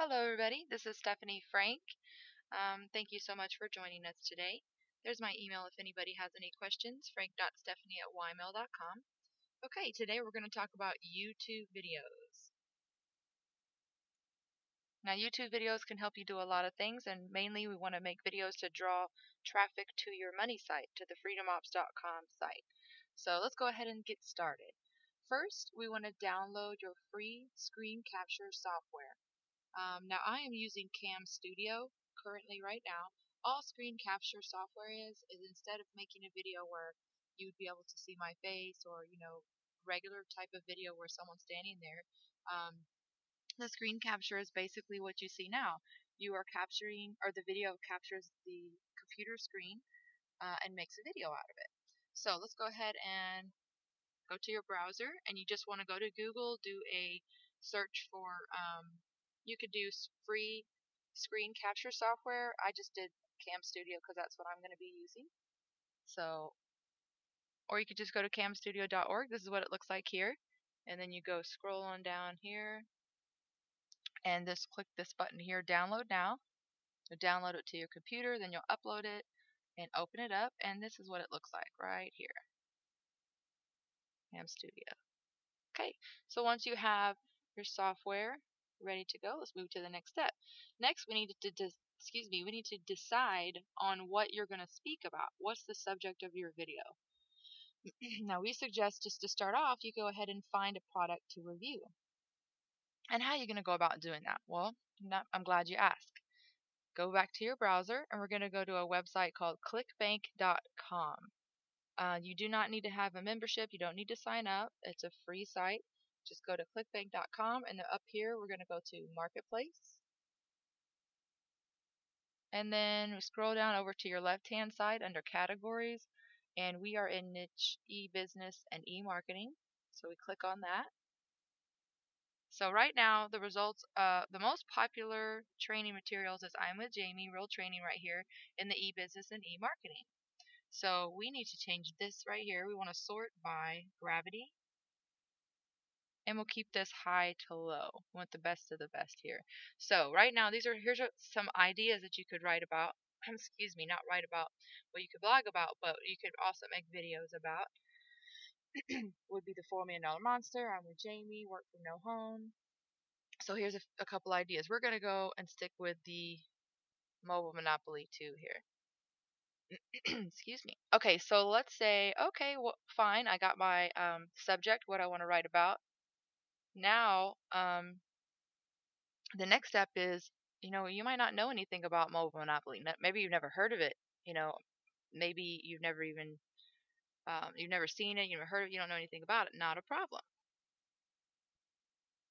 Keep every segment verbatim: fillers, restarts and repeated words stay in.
Hello everybody, this is Stephanie Frank. Um, thank you so much for joining us today. There's my email if anybody has any questions, frank dot stephanie at y mail dot com. Okay, today we're going to talk about YouTube videos. Now YouTube videos can help you do a lot of things, and mainly we want to make videos to draw traffic to your money site, to the freedom ops dot com site. So let's go ahead and get started. First, we want to download your free screen capture software. Um, now, I am using CamStudio currently right now. All screen capture software is, is instead of making a video where you would be able to see my face or, you know, regular type of video where someone's standing there, um, the screen capture is basically what you see now. You are capturing, or the video captures the computer screen uh, and makes a video out of it. So let's go ahead and go to your browser, and you just want to go to Google, do a search for, um, you could do free screen capture software. I just did CamStudio because that's what I'm going to be using. So, or you could just go to cam studio dot org. This is what it looks like here. And then you go scroll on down here and just click this button here, download now. You'll download it to your computer, then you'll upload it and open it up. And this is what it looks like right here. CamStudio. Okay, so once you have your software ready to go, let's move to the next step. Next, we need to de- excuse me, we need to decide on what you're going to speak about. What's the subject of your video? Now, we suggest just to start off, you go ahead and find a product to review. And how are you going to go about doing that? Well, not, I'm glad you asked. Go back to your browser, and we're going to go to a website called click bank dot com. Uh, you do not need to have a membership. You don't need to sign up. It's a free site. Just go to click bank dot com, and up here we're going to go to Marketplace. And then we scroll down over to your left-hand side under Categories, and we are in Niche, E-Business, and E-Marketing. So we click on that. So right now, the results, uh, the most popular training materials is I'm with Jamie, real training right here, in the E-Business and E-Marketing. So we need to change this right here. We want to sort by gravity. And we'll keep this high to low. We want the best of the best here. So right now, these are here's some ideas that you could write about. Excuse me, not write about. Well, you could blog about, but you could also make videos about. Would be the four million dollar Monster, I'm with Jamie, work from no home. So here's a, a couple ideas. We're going to go and stick with the Mobile Monopoly two here. Excuse me. Okay, so let's say, okay, well, fine, I got my um, subject, what I want to write about. Now, um, the next step is, you know, you might not know anything about Mobile Monopoly. Maybe you've never heard of it. You know, maybe you've never even, um, you've never seen it, you've never heard of it, you don't know anything about it. Not a problem.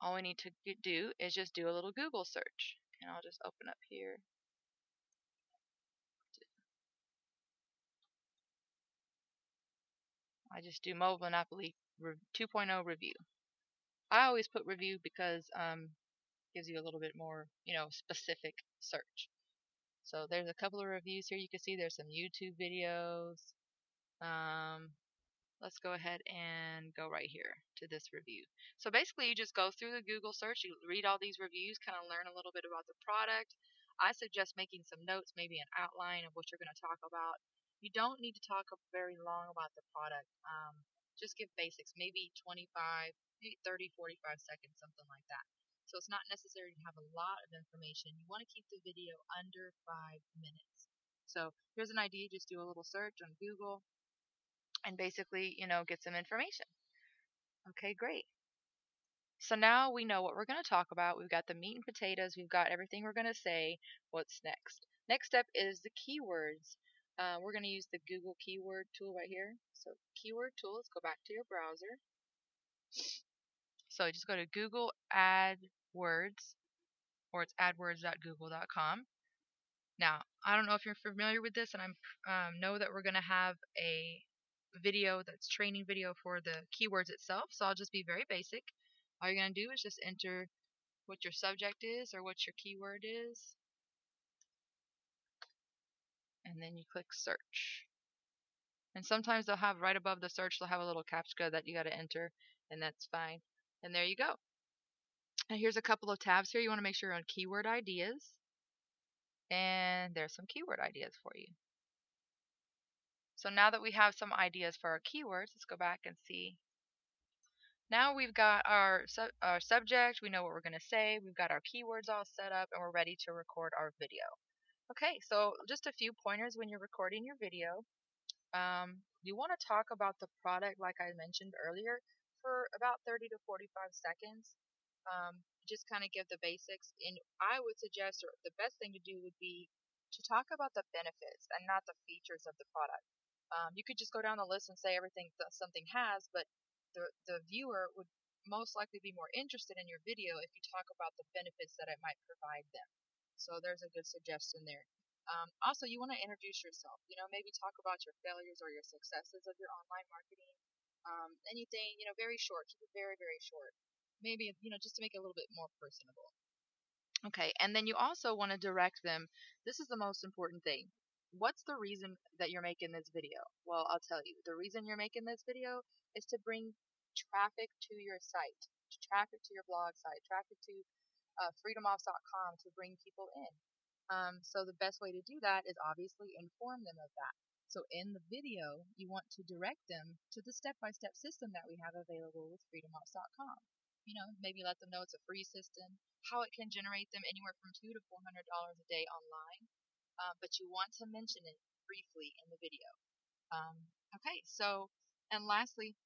All we need to do is just do a little Google search. And I'll just open up here. I just do Mobile Monopoly two point oh review. I always put review because um gives you a little bit more, you know, specific search. So there's a couple of reviews here. You can see there's some YouTube videos. Um, let's go ahead and go right here to this review. So basically you just go through the Google search, you read all these reviews, kind of learn a little bit about the product. I suggest making some notes, maybe an outline of what you're going to talk about. You don't need to talk very long about the product. Um, just give basics, maybe twenty-five, maybe thirty, forty-five seconds, something like that. So it's not necessary to have a lot of information. You want to keep the video under five minutes. So here's an idea. Just do a little search on Google and basically, you know, get some information. Okay, great. So now we know what we're going to talk about. We've got the meat and potatoes. We've got everything we're going to say. What's next? Next step is the keywords. Uh, we're going to use the Google keyword tool right here. So keyword tool, let's go back to your browser. So just go to Google AdWords, or it's adwords dot google dot com. Now, I don't know if you're familiar with this, and I um, know that we're going to have a video that's training video for the keywords itself, so I'll just be very basic. All you're going to do is just enter what your subject is or what your keyword is. And then you click search. And sometimes they'll have right above the search, they'll have a little CAPTCHA that you got to enter, and that's fine. And there you go. And here's a couple of tabs here. You want to make sure you're on keyword ideas. And there's some keyword ideas for you. So now that we have some ideas for our keywords, let's go back and see. Now we've got our, su our subject, we know what we're going to say, we've got our keywords all set up, and we're ready to record our video. Okay, so just a few pointers when you're recording your video. Um, you want to talk about the product, like I mentioned earlier, for about thirty to forty-five seconds. Um, just kind of give the basics, and I would suggest, or the best thing to do would be to talk about the benefits and not the features of the product. Um, you could just go down the list and say everything that something has, but the, the viewer would most likely be more interested in your video if you talk about the benefits that it might provide them. So there's a good suggestion there. Um, also, you want to introduce yourself. You know, maybe talk about your failures or your successes of your online marketing. Um, anything, you know, very short. Keep it very, very short. Maybe, you know, just to make it a little bit more personable. Okay, and then you also want to direct them. This is the most important thing. What's the reason that you're making this video? Well, I'll tell you. The reason you're making this video is to bring traffic to your site, traffic to your blog site, traffic to uh, freedom ops dot com to bring people in. Um, so the best way to do that is obviously inform them of that. So in the video, you want to direct them to the step-by-step system that we have available with freedom ops dot com. You know, maybe let them know it's a free system, how it can generate them anywhere from two to four hundred dollars a day online. Uh, but you want to mention it briefly in the video. Um, okay, so and lastly,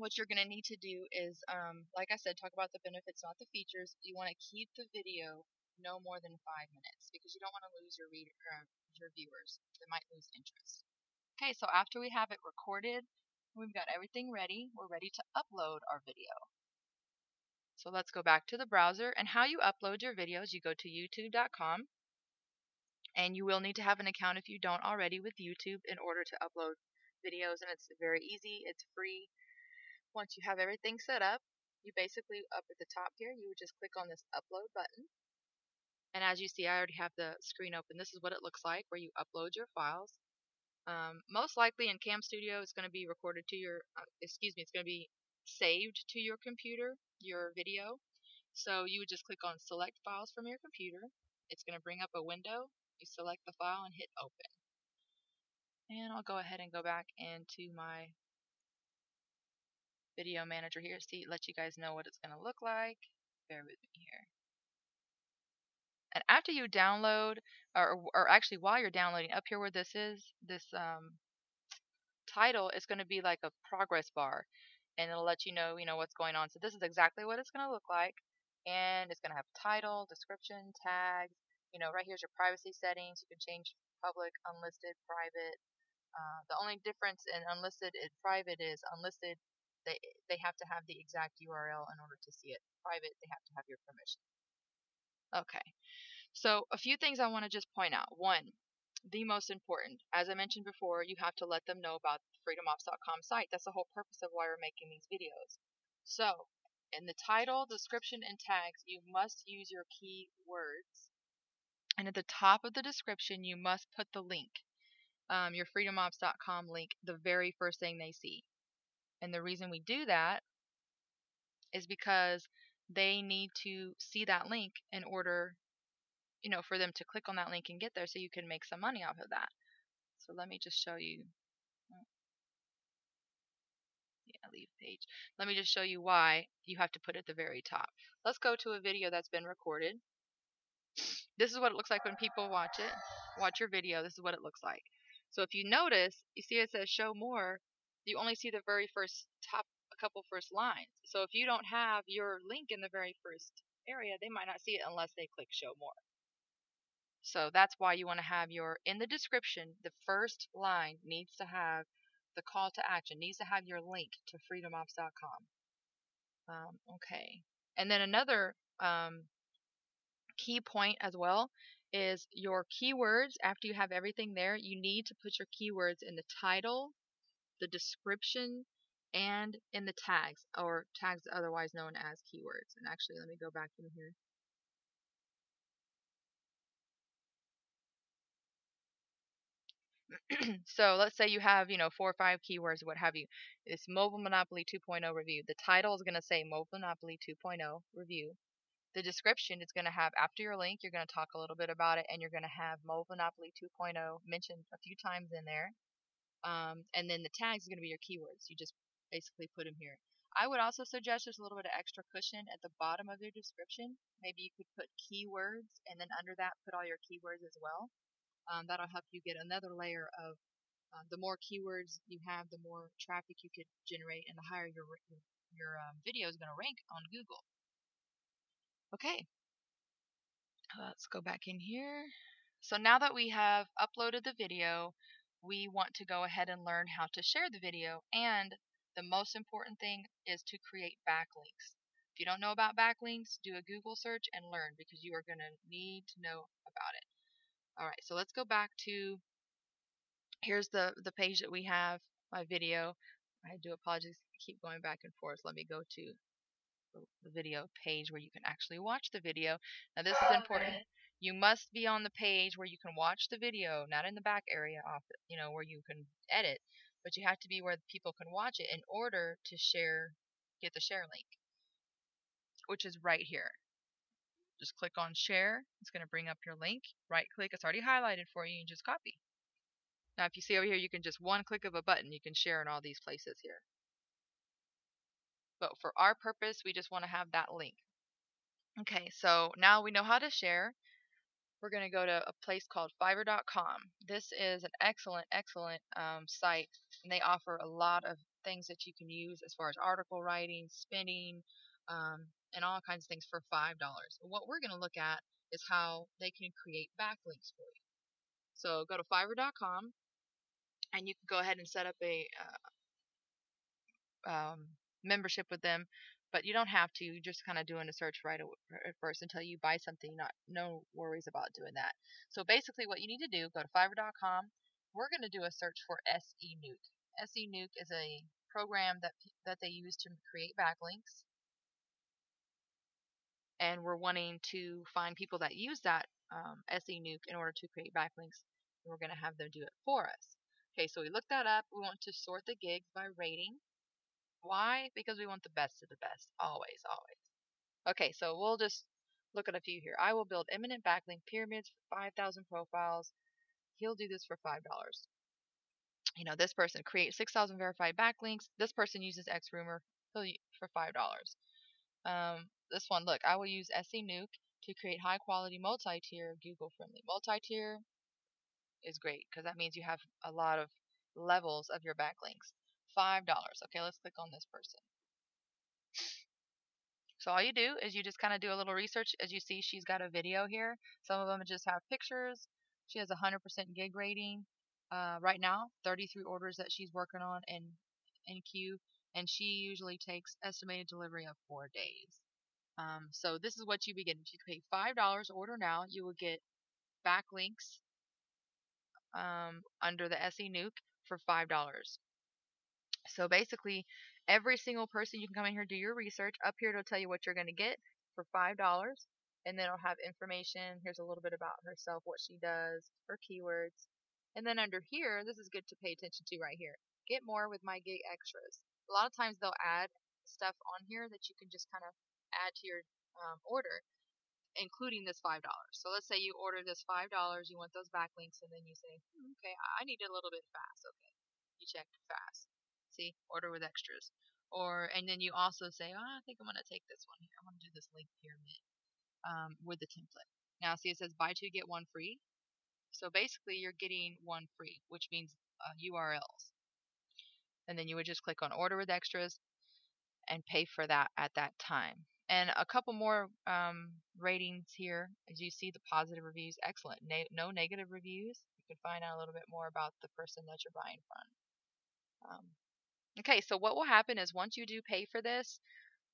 what you're going to need to do is, um, like I said, talk about the benefits, not the features. You want to keep the video no more than five minutes because you don't want to lose your reader, uh, your viewers. They might lose interest. Okay, so after we have it recorded, we've got everything ready. We're ready to upload our video. So let's go back to the browser. And how you upload your videos, you go to YouTube dot com. And you will need to have an account if you don't already with YouTube in order to upload videos. And it's very easy. It's free. Once you have everything set up, you basically, up at the top here, you would just click on this Upload button. And as you see, I already have the screen open. This is what it looks like where you upload your files. Um, most likely in CamStudio, it's going to be recorded to your, uh, excuse me, it's going to be saved to your computer, your video. So you would just click on Select Files from your computer. It's going to bring up a window. You select the file and hit Open. And I'll go ahead and go back into my video manager here. See, let you guys know what it's going to look like. Bear with me here. And after you download, or, or actually while you're downloading, up here where this is, this um, title is going to be like a progress bar. And it'll let you know, you know, what's going on. So this is exactly what it's going to look like. And it's going to have title, description, tags. You know, right here's your privacy settings. You can change public, unlisted, private. Uh, the only difference in unlisted and private is unlisted, They, they have to have the exact U R L in order to see it. Private, they have to have your permission. Okay, so a few things I want to just point out. One, the most important. As I mentioned before, you have to let them know about the freedom ops dot com site. That's the whole purpose of why we're making these videos. So, in the title, description, and tags, you must use your keywords. And at the top of the description, you must put the link, um, your freedom ops dot com link, the very first thing they see. And the reason we do that is because they need to see that link in order, you know, for them to click on that link and get there so you can make some money off of that. So let me just show you. Yeah, leave page. Let me just show you why you have to put it at the very top. Let's go to a video that's been recorded. This is what it looks like when people watch it. Watch your video. This is what it looks like. So if you notice, you see it says show more. You only see the very first top, a couple first lines. So if you don't have your link in the very first area, they might not see it unless they click show more. So that's why you want to have your, in the description, the first line needs to have the call to action, needs to have your link to freedom ops dot com. Um, okay. And then another um, key point as well is your keywords. After you have everything there, you need to put your keywords in the title, the description, and in the tags, or tags otherwise known as keywords. And actually, let me go back in here. So let's say you have, you know, four or five keywords, what have you. It's Mobile Monopoly two point oh review. The title is going to say Mobile Monopoly two point oh review. the description is going to have, after your link, you're going to talk a little bit about it, and you're going to have Mobile Monopoly two point oh mentioned a few times in there. Um, and then the tags are going to be your keywords. You just basically put them here. I would also suggest there's a little bit of extra cushion at the bottom of your description. Maybe you could put keywords, and then under that put all your keywords as well. Um, that'll help you get another layer of uh, the more keywords you have, the more traffic you could generate, and the higher your, your, your um, video is going to rank on Google. Okay, let's go back in here. So now that we have uploaded the video, we want to go ahead and learn how to share the video, and the most important thing is to create backlinks. If you don't know about backlinks, do a Google search and learn, because you are going to need to know about it. Alright, so let's go back to, here's the, the page that we have, my video. I do apologize, I keep going back and forth. Let me go to the, the video page where you can actually watch the video. Now this is important. Okay. You must be on the page where you can watch the video, not in the back area off, you know, where you can edit, but you have to be where people can watch it in order to share, get the share link, which is right here. Just click on share. It's going to bring up your link. Right click. It's already highlighted for you. You just copy. Now if you see over here, you can just one click of a button. You can share in all these places here. But for our purpose, we just want to have that link. Okay, so now we know how to share. We're going to go to a place called Fiverr dot com. This is an excellent, excellent um, site, and they offer a lot of things that you can use as far as article writing, spinning, um, and all kinds of things for five dollars. What we're going to look at is how they can create backlinks for you. So go to Fiverr dot com, and you can go ahead and set up a uh, um, membership with them. But you don't have to. You're just kind of doing a search right at first until you buy something. Not no worries about doing that. So basically, what you need to do, go to Fiverr dot com. We're going to do a search for SENuke. SENuke is a program that that they use to create backlinks, and we're wanting to find people that use that um, SENuke in order to create backlinks. And we're going to have them do it for us. Okay, so we looked that up. We want to sort the gigs by rating. Why? Because we want the best of the best. Always, always. Okay, so we'll just look at a few here. I will build imminent backlink pyramids for five thousand profiles. He'll do this for five dollars. You know, this person creates six thousand verified backlinks. This person uses X rumor for five dollars. Um, this one, look, I will use SENuke to create high-quality multi-tier Google-friendly. Multi-tier is great because that means you have a lot of levels of your backlinks. five dollars. Okay, let's click on this person. So all you do is you just kind of do a little research. As you see, she's got a video here. Some of them just have pictures. She has a one hundred percent gig rating. Uh, right now, thirty-three orders that she's working on in, in queue, and she usually takes estimated delivery of four days. Um, so this is what you begin. If you pay five dollars, order now, you will get backlinks um, under the SENuke for five dollars. So basically, every single person, you can come in here, do your research. Up here, it'll tell you what you're going to get for five dollars. And then it'll have information. Here's a little bit about herself, what she does, her keywords. And then under here, this is good to pay attention to right here. Get more with my gig extras. A lot of times they'll add stuff on here that you can just kind of add to your um, order, including this five dollars. So let's say you order this five dollars, you want those backlinks, and then you say, hmm, okay, I need it a little bit fast. Okay, you checked fast. See, order with extras, or and then you also say, oh, I think I'm gonna take this one here. I'm gonna do this link pyramid um, with the template. Now, see, it says buy two get one free. So basically, you're getting one free, which means uh, U R Ls. And then you would just click on order with extras and pay for that at that time. And a couple more um, ratings here, as you see the positive reviews, excellent. Na no negative reviews. You can find out a little bit more about the person that you're buying from. Um, Okay, so what will happen is once you do pay for this,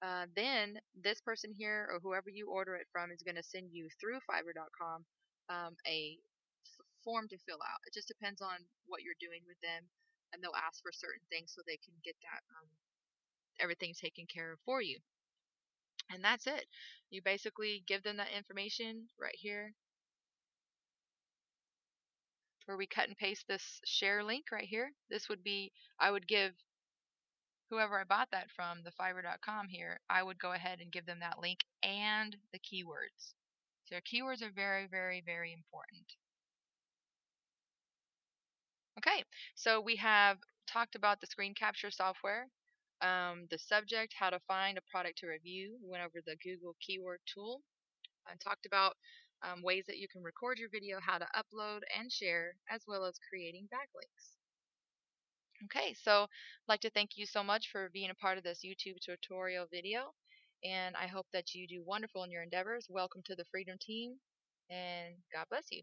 uh, then this person here or whoever you order it from is going to send you through Fiverr dot com um, a form to fill out. It just depends on what you're doing with them, and they'll ask for certain things so they can get that um, everything taken care of for you. And that's it. You basically give them that information right here, where we cut and paste this share link right here. This would be I would give whoever I bought that from, the Fiverr dot com here, I would go ahead and give them that link and the keywords. So keywords are very, very, very important. Okay, so we have talked about the screen capture software, um, the subject, how to find a product to review. We went over the Google keyword tool and talked about um, ways that you can record your video, how to upload and share, as well as creating backlinks. Okay, so I'd like to thank you so much for being a part of this YouTube tutorial video, and I hope that you do wonderful in your endeavors. Welcome to the Freedom Team, and God bless you.